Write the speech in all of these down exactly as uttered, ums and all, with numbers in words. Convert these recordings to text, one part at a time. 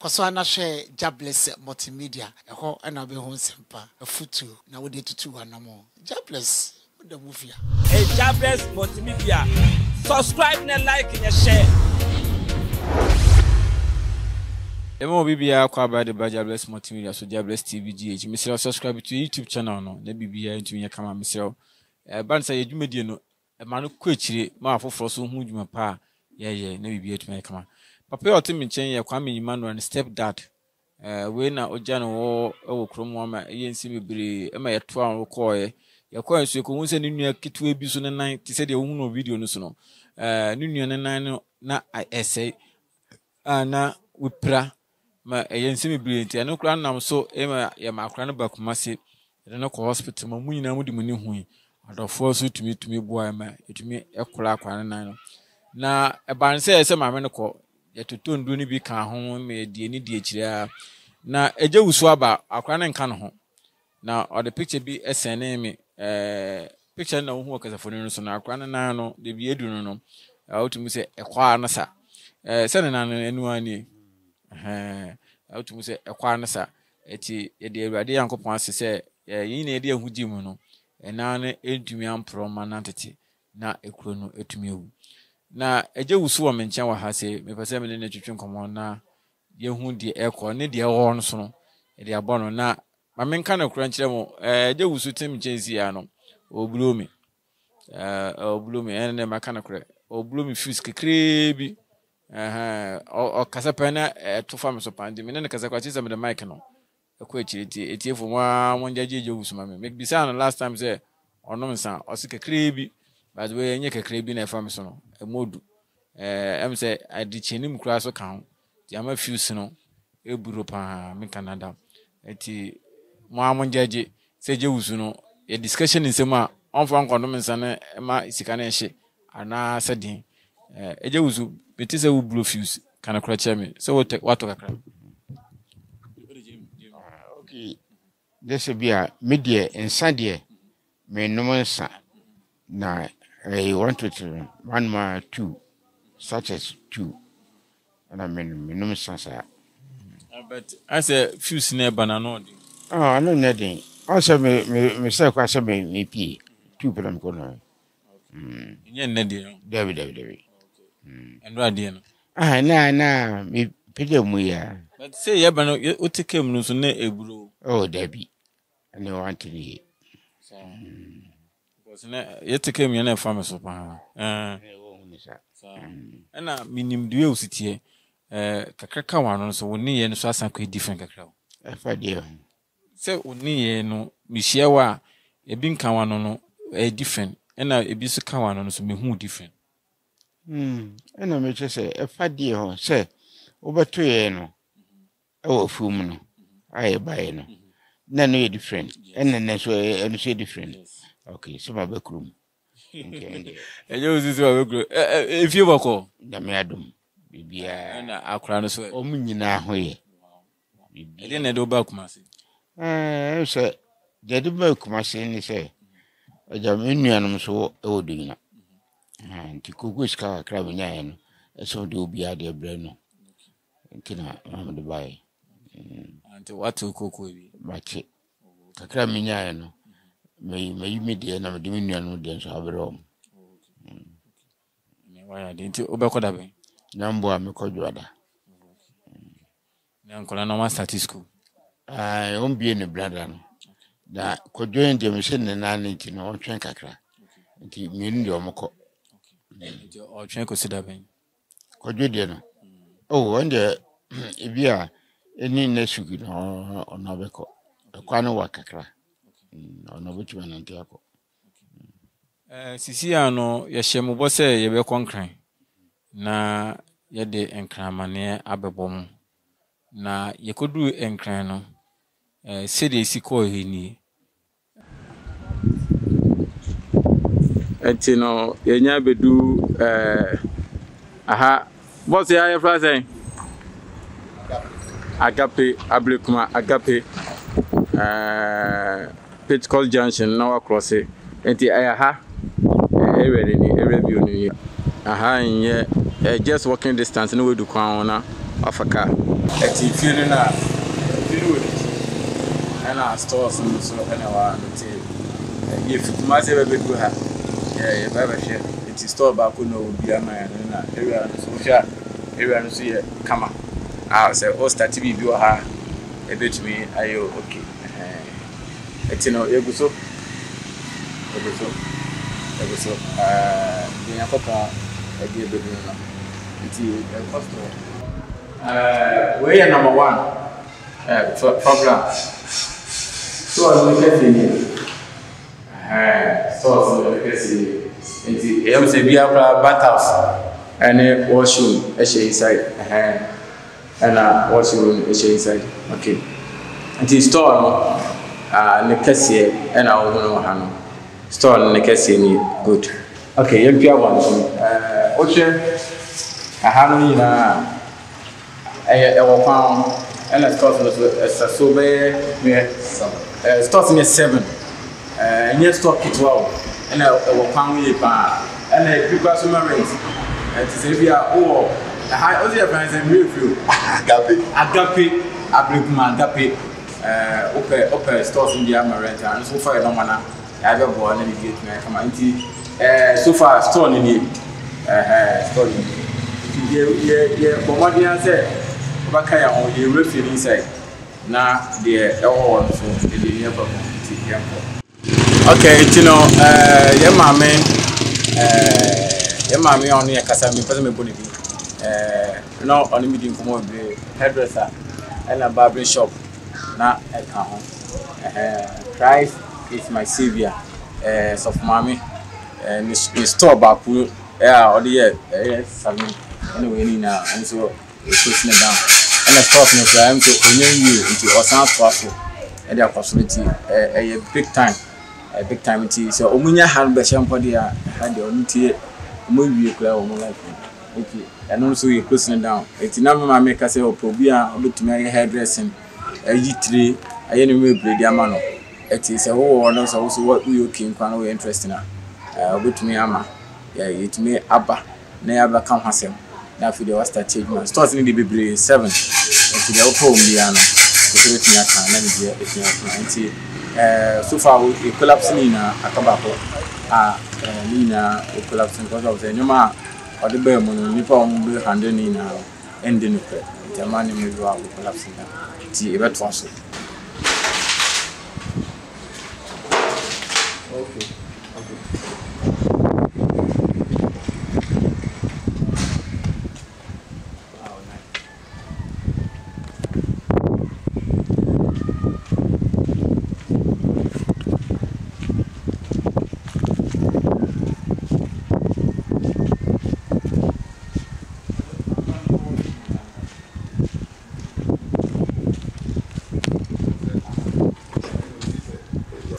Koswana share Jobless Multimedia. A ho and I'll be home semper, a foot now we did to two and no more. Jobless. The movie. Hey, Jabless Multimedia. Subscribe and like and share. Emo bibia kwa ba de Jabless Multimedia so Jabless T V G H. Misero subscribe to YouTube channel no. Na bibia ntumi yakama misero. Eh ban say dwuma die no. E ma no kwechire ma afoforo so hu dwuma pa. Yeah yeah, na bibia ntumi yakama. Papa otimi nchen ye kwa menyima no and step dad. Eh we na ojano wo wo kromo ama ye nsi bibire e ma yeto an wo koye. Ya kwa nsu ko wonse ne nua ketwe bi so ne nan ti se de no video no so no eh ne nua ne nan na ese ana wipra ma eyense me brilliant ya no kra nam so e ma ya ma kra no bakuma se de no ko hospital ma munyi na mu de muni hu adofo so tumi tumi boa ma etumi ekura akwa nan no na e ban se ese ma me no ko ya totondu ni bi kan ho me die ni die kira na eje wusu aba akra ne nka no ho na or the picture bi esene me eh picture na wo kasa foni no so na akwa na no de bi edu no no awutumi se ekwa na sa eh sene na enu ani eh awutumi se ekwa na sa eti ye de awade yankopon ase se yin na ye de ahuji mu no na na edumi ampro ma na tete na ekuro no etumi ewu na eje wusu wo menchen wa ha se me pese me ne twetwe nkomo na ye hu de ekọ ne de wo no so no ye de abono na Amen kana kura nkyere mo eh je wusu tem chenzi ya no oblumi eh oblumi ene makana kura oblumi fuse kekrebi aha o kasa pana tofa me so pande me ne kasa kwa chiza me the mic no ekwa chiriti etiefo nwa wonja je je wusu mame make bisa no last time say ono mensa o se kekrebi but we enye kekrebi na fa me so no emodu eh em say adi chenim kura so kan ti ama fuse no eburo pa me Canada eti Mohammed Jaji said Jerusalem. A discussion in Sema on from Condomins and Emma Sikaneshi are now setting. A Jerusalem, it is a blue fuse. Can I crack me? So what take what to crack? Okay, this will be a media and Sunday. May no one say now I want to one more two such as two, and I mean, no one says that. But I say fuse never an order. Oh, I know nothing. Also, me, me, myself, I said, me, me, pee. Two people, I'm going on. Hm. Yeah, nothing. David, David, David. And what do you know? Ah, nah, nah, me, pity me, yeah. But say, yeah, but no, you take him, no, so ne, a blue. Oh, Debbie. I know, Anthony. So, because you take him, you're not famous. Ah, so, and I mean, him, do you sit here? Eh, Kakaka one, so we need to start something different, Kakao. If I do. Se oni no mihia wa ebi nka wa no no e different e na ebi so ka wa no so mehu different mm e na me che se e fa die ho se obeto ye no e wo fum no ai bai no na no e different e na na so e no so different okay so ma be krum okay e yo si so ma be krum e fie bako na me adom bibia na akura no so o munyina ho ye bibia e de na do ba kuma se eh so the debate commission say Jamaican so odina and the cookies car crab nine so do be at the breno kina am the buy and what to cook we but crab nine may may me the na Dominion no den so abro me why didn't obekoda be nambo am ko joda na nkola no master school I won't be any brother. That could join the machine and I need to know Trankakra. Keep me in your mock or Tranko Sidabin. Could you dinner? Oh, wonder if you are any nation or Novaco, a Quano Wakakra, or Novituan and Tiaco. Siciano, Yashemo was a Yabecon crime. Na Yade and Cramania Ababom. Na Yakudu and Crano. Eh sede siko hini enti no yenya bedu eh aha boss ya ya frasen agape ablekuma agape eh Pitcall Junction na wa cross enti aha everywhere ni every view ni aha nye just walking distance no we do kwa ona of a car. It's if you don't have, if you do it, and our stores and so anywhere, and if you must ever be good, yeah, you better share. It's a store back who know be a man, and everyone social, everyone see a camera. I'll say, oh, start to be your hair, a bit to me, are you okay? It's no, it was so, it was so, it was so, uh, being a copper, I gave it to you. Uh, we are number one uh, for program. So we can see. Uh, so we can see. It was a beer bathhouse and a washroom inside. Uh, and a washroom inside. Okay. It is store. Ah, the cashier and I will know how. Store the cashier good. Okay, you have one. Uh, okay. I have no and I start with starts me seven, and yes, talk it well, and I will pound me bar, and I pick up some rings, and to say, we are all. I also have a review. I got it, I got it, I bring my gappy, uh, open, open stores in the amaranth, and so far, no man, I don't go on any gate, and so far, store in the store in the yeah, yeah, yeah. But what I say, what kind of you will feel inside? Now the all so the never okay, you know, uh, yeah, mommy, uh, yeah, mommy only a casami, but me body. Uh, no, only me doing come with hairdresser and a barber shop. Now I come home. Christ is my savior. Uh, so mommy, and the store back will yeah, all the year, yes, I mean. Anyway, now and so it's pushing it down. And of course, no time to renew you into our sound parcel and the possibility a big time, a big time it is. So, Omunia had the champagne had the only tea, movie, and also you're pushing it down. It's another make us say, oh, Probia, look to my hairdressing, a G three, I anyway, Brediamano. It is a whole one also what we came from away interesting. Look to me, Ama, yeah, it may Abba, never come herself. Now for the last achievement, starts in the Bible seven. Into the open Indiana, the great Miaka, and the eighteen ninety. So far, we collapsed in a Kabako, ah, Nina, we collapsed because of the Numa or the Berman, Nippon, Handin, and the Nuclear. The man in the world collapsing. The event was it. Okay, okay.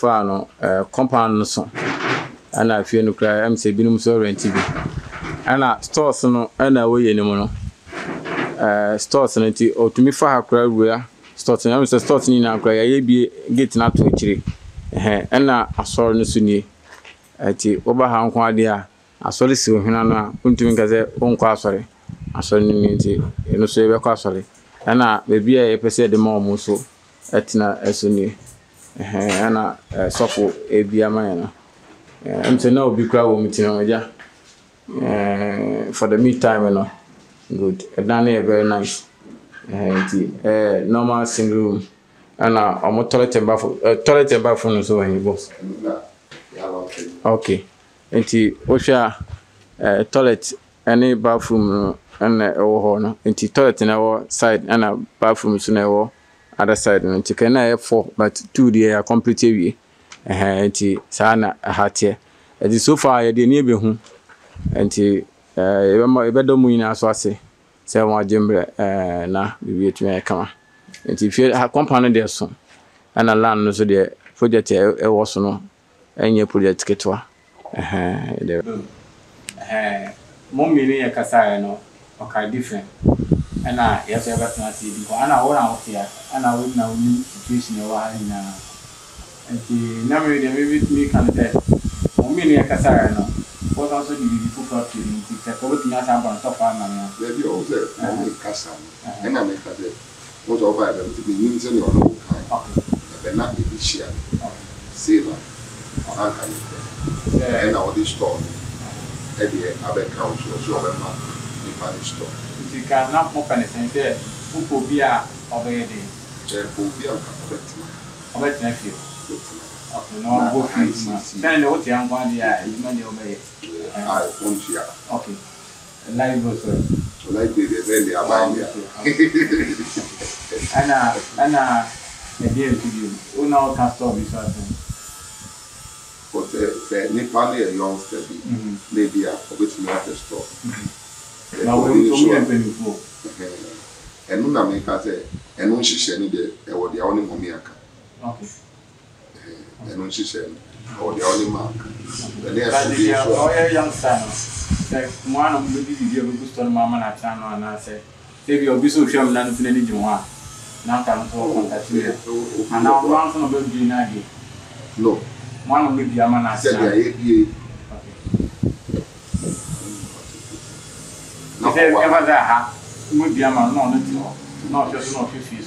Fano compound so and I feel no cry I'm say binum so rent T V and I stores no and away animo no eh stores no ti otumi fa ha cry wea stores no I'm say stores ni na cry ya bi gate na to chiri eh and na asor no so ni ati oba ha nko ade a asori si ohuna no a ontumi kaze onko asori asori ni ti eno so be ko asori and na be bia e pese de ma omo so etina eso ni and a sofa, a beer man. I'm to know big crowd meeting for the meantime, you know. Good, a dining very nice. A normal single room and a toilet and bathroom, toilet and bathroom, so he was okay. And the Osha toilet and a bathroom and a horn, and the toilet in our side and a bathroom is in our other side and you can have four but two they are completely and sana hat here and so far you didn't be home and you remember you better mean as I say say one jimbre and now we to me come and if you have company there soon and a land so the project it was no and your project get to uh mommy near Kasai no okay different. And I have ever seen because I know out here, and I would now new situation you are in. And the number they with me can tell. For me, I can no. What also do you put out to me? It's a good thing as I'm on top of my. They also have the castle. nena mekade moto ba ba mti nyinze ni ono ka be na e bichia sila ona ka ni eh na odi store e di abe council so be ma ni pa ni store ti ka na mo pa ni sense uko bia obede je ko bia ka obete obete na fi okay no go fi then o ti an kwa ni ya e ma ni o me ah o nti ya okay live also so like they really are buying there. Ana ana the deal to you. O now can stop this one. But the Nepali youngster be maybe a bit more to stop. Now we to me and for. And no na make say and no shise ni de e wo dia oni momi aka. Okay. And no shise or dia oni mark. The Nepali youngster like one of the videos to Mama and Channel and I said, if you'll be so sure, I'm not feeling you want. Now I'm talking about you. And now one from the Nagi. No, one of the Yamana said, ever there have would be a man, no, no, not just not fifty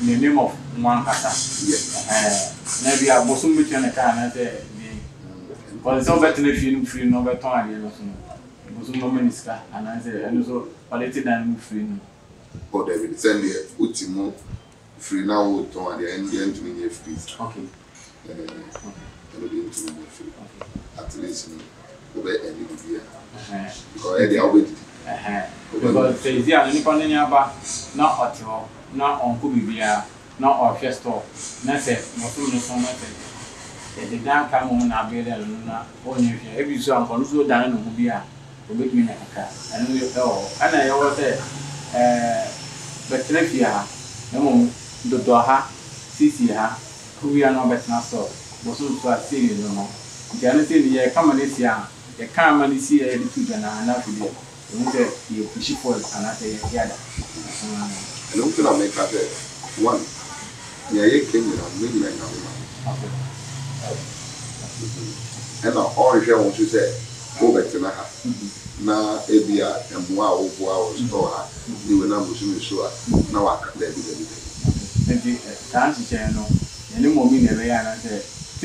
in the name of one Kata. Yes, maybe I was soon between a time and the. Well, it's not better if you free number time. Minister, and I said, and also, but it's then free. Oh, David, send me a Utimo free now to an Indian to me, if please. Okay. At least, over any year. Because Eddie, I'll wait. Because they are not at all, not on Kubibia, not our first off. Nothing, not so much. They don't come on a bed and Luna, only every song for Luso down in Kubia. Make me like a car. And we all, and I always say, but Trefia, no, the Doha, Sisia, who we are not better so, was also a series no more. The other thing, the Kamalicia, the Kamalicia, the two, and I love you. You say, you push it forward, and I say, yeah. And also, I make up one. Yeah, came with a million. And all if you want to say, over to my house. Now, Abia and Wow, wow, store, you will not be sure. Now I can let you do it. Tansi Channel, and you will be away and I said, this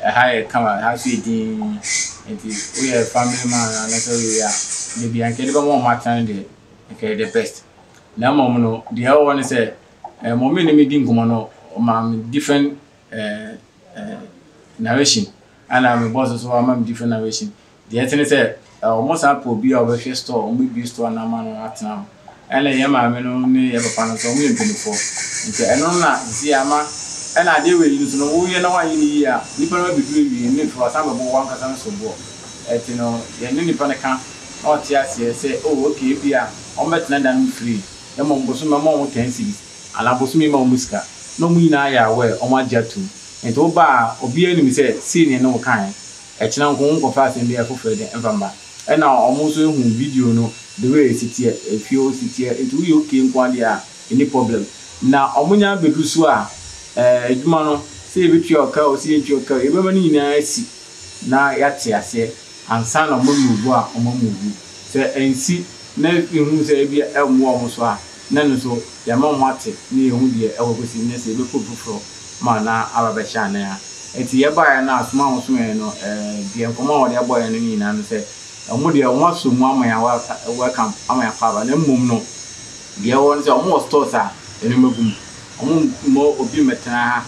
hire come out, hire somebody. It is we have family man, and so we are. Maybe I can even more match on the, okay the best. Now, mom, no, the other one say, mommy, no meeting come on, mom different narration, and I'm boss also, I'm different narration. The other one say. Almost up will be our first store, we be store and a man at now. And I am, I mean, only ever found some women before. And on that, Ziama, and I deal with you to know who you know in the year. Liberal between me for some of one Casan so more. At you know, the Ninipan account, or Tiasia say, oh, okay, we are on that land and free. The Mombosuma more ten seas, and I was me more whisker. No mean I are aware on my jet too. And to bar or be any said, senior no kind. A channel home of us in the airport for the Envamba. And now almost a video no the way it's here a few sit here into you came one year any problem now omunya be do so a eduma no say be your car say your car e be mani na asi na yate ase ansa na omugu a omugu say ensi na ehun say bia emu omo so a na no so ya ma ho ate na ehun bia e wogosi na say be popofro ma na ababe sha na ya enti ye ba ya na asuma ho so no eh bia nkoma wo de boy no ni na no say Amudia wants to mamma and welcome. I'm my father, and mum no. There was almost tosa, and you move more of you metana.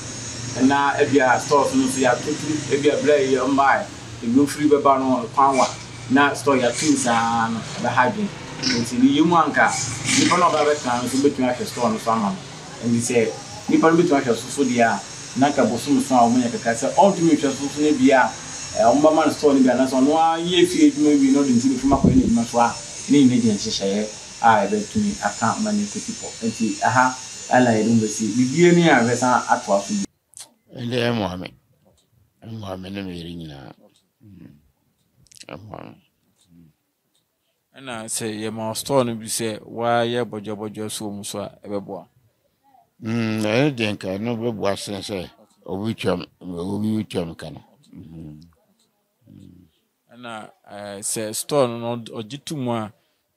And now, if you are stores, no, so you are two, if you are blay your mind, if you free the banner or power, now store your things and the hiding. It's in the Yumanka. You cannot have a time to be to make a store on someone. And he said, you can't be to make a sodia, Naka Bosum, so many a castle, all to make a sodia. Umama store ni bana so no aye fi edwuma bi no de ntini fuma ko ni edwuma so a ni ni de nhyehyeye a ebe tuni aka mani ko tipo enti aha ala edumbe si bibie ni avesa ato afi ele e muame muame ne meri nyina amuame ana say ye ma store no bi say wa ye bojo bojo so mu so a ebeboa mm na denka no beboa sen say obi twam obi twam kana ana say store no ogitum a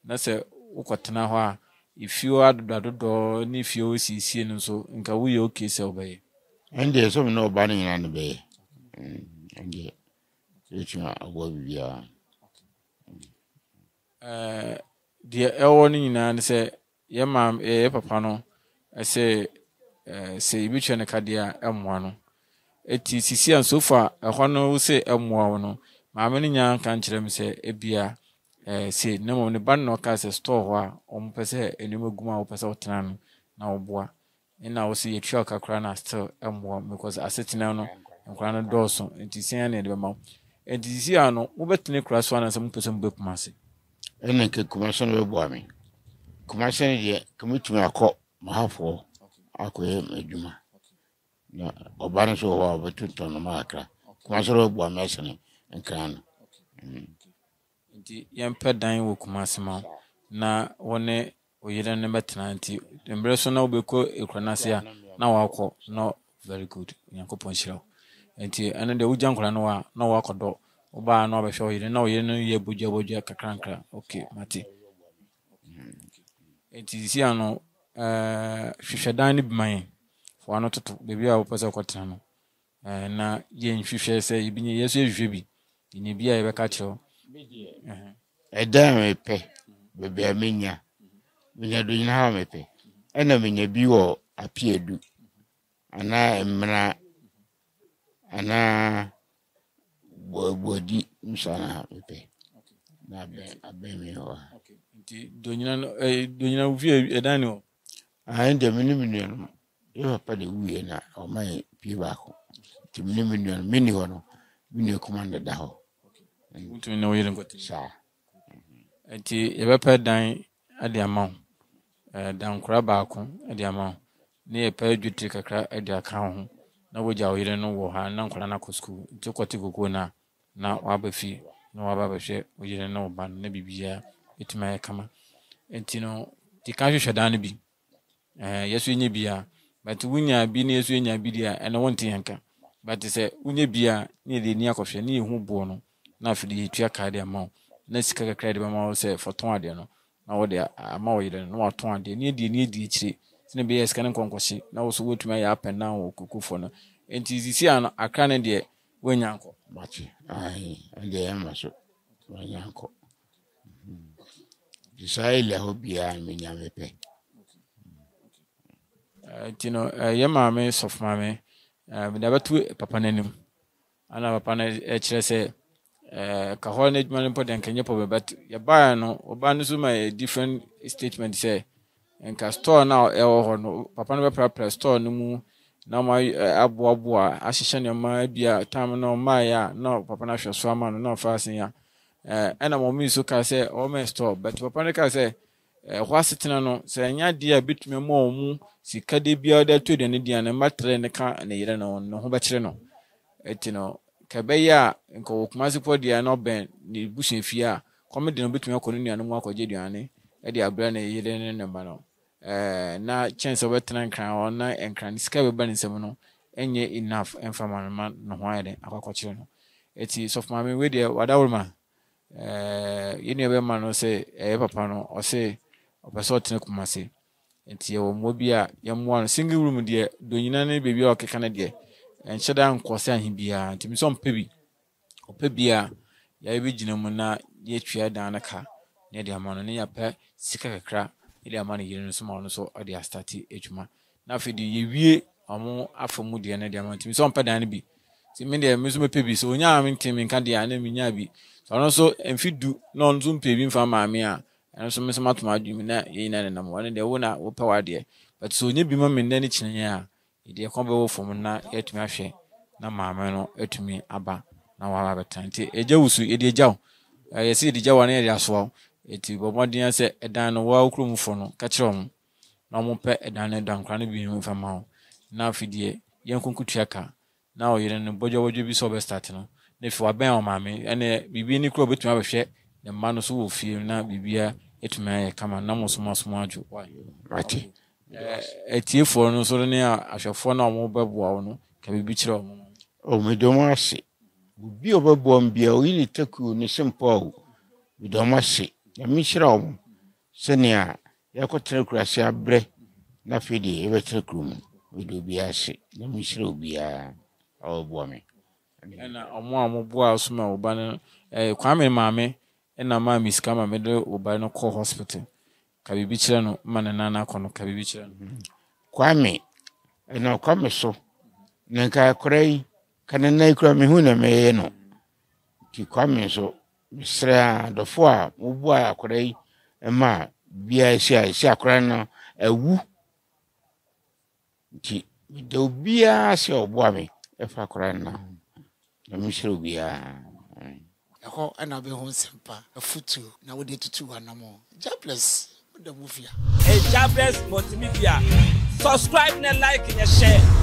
na say ukotena ho a if you had do ni if you see see no so nka we okay say obey and there so no banning na be and there it's not what we are eh the ewo ni na ni say ye mam eh papa no say eh say bi twa ne kadea emwa no eti sisi an so far ehwa no say emwa wo no maame ni nya kan kire me say ebia eh see no mo ne ban no ka se store wa o mo pese enimo guma o pese o tenanu na oboa ina o se yetwa kakra na still emwa because asetina no nkra no doso enti sen na de ma enti si ano wo betene kra so na se mo pese mo be kumase ene ke kumase no be boa me kumase ne ye komitumi akọ mahafo akọ ye meduma na obane so wa betuto no makra kumase ro boa me se ne nkra no yampa dan wo kumasema na wone oyire ne metananti embrace na obeko ekranase na wakọ no very good yakopon shiro enti anade ujankura no wa na wakodo oba na obehwe oyire na oyire no ye boja boja kakrankra okay mate enti si ano eh hwehwe dan ni biman fo ano toto bebia wo pese kwotena no eh na ye nhwehwe se ibinye yesu ehwe bi ni bia ye beka kyo a damn pay, baby, I mean, ya. When you're doing how I pay, and I mean, you be all appear do. And I am not, and I would eat, Miss Anna, I pay. Now, I blame you. Do you know, do you know, a Daniel? I ain't a minimum. You're a pretty weird, or my pivaco. To minimum, minimum, minimum commander down. Unto no yeren gote sha enti yebepa dan ade amaw eh dan kura baako ade amaw ne yepa adwuti kakra ade akan ho na woja oyeren no wo ha na nkora na ko school nti kwoti gogo na na wabafi na wababahwe oyeren no ban na bibia etima kama enti no ti kan hwehwe dan bi eh yesu enye bia but wunya bi ne yesu enya bi dia ene wonte yanka but se wunya bia ne de ni akofhwe ne ehu bo no na fidi tia card amount na sika ka card ba ma say for ton ade no na wo de amount yire no wa ton ade ni de ni de chire na be yes kan konkoshi na wo so wotuma ya pen na wo kokofo no enti zisi an akra ne de wanyanko machi ai ade am so wanyanko disai le hobia me nyame pe eh tino ye mama sof mama me da betu papa nanim ana papa na e chire say eh kahol ne jumane po den kenye po but ya ba no oba no suma different statement say enka store now e wo ho no papa no be press store no mu na ma abo abo a ahihye ne ma bia time no ma ya no papa na hwe so ama no no fasin ya eh ena mo mi so ka say o me store but papa ne ka say eh ho asetena no say anya dia bitme mo mu sika de bia da to de ne dia ne matre ne ka ne yire no no ho ba kire no etino kabeya nko kumasi po dia no ben ni bushin fia komedi no betumi akonu nua no mu akogye duane e dia abra na yire ne namba no eh na chance obetena nkran on na nkran sika be ban nsem no enye enough information man no ho ayede akakokye no eti soft mama we dia wadawruma eh yene be man no se eh papa no o se opeso otena kumasi eti e wo mo bia yamwa no single room dia do nyina ne be bia okeka na dia and shut down Corsa and Hibia, to me some pebby or pebbia, Yabijinamuna, yet cheer down a car, near the amount of near pair, sick a crap, near the money you know, small so or the astati, Hma. Now, if you do ye or more affomoody and the amount to me some pedanibi. See me there, Miss Pebby, so when I mean Tim and Candy and Minabi. So also, and feed do non zoom paving for my mea, and also Miss Matma, you mean that in an one and the owner will power dear. But so you be mammy, then it's in ya. Idia kombe wo fom na etumi ahwe na maame no etumi aba na wa abata nti ejawusu idia jaw yesi idia jaw na idia so eti bobo dia se edan no wa okrum fo no ka kirem na mo pe edane dan kra ne bi mfa ma na afidie yenkonkutuaka na oyire ne bojo bojo bi so be start no na fi wa ben o maami ene bibi ni kro betuma be hwe ne ma no so wo fie na bibia etuma ye kama na mo soma soma ajo right eh tiefo no so ne ahwefo na mo beboa wo no ka bibi kire o mo o me do mo ase bibi o beboa mbia o ile taku ne simple bi do mo ase ya mi kire o mo senia ya ko tere kurasi abre na fidi e be tere krum we do bi ase na mi kire obia o bua me ena omo amu bua so ma oba ne eh kwame maame ena ma mi skama me do oba no ko hospital ka bibi kire no ma ne nana kono ka bibi kire no kwame ena kwame so nka korei kana na ikura me hu na me no ki kwame so misra do foa obua korei ema bia si a si akora no ewu ki do bia si obua me efa akora na na misra bia ako ana be ho sempa afutu na wo de tutu anamo Jabless the movie eh Jabless multimedia subscribe and like and share.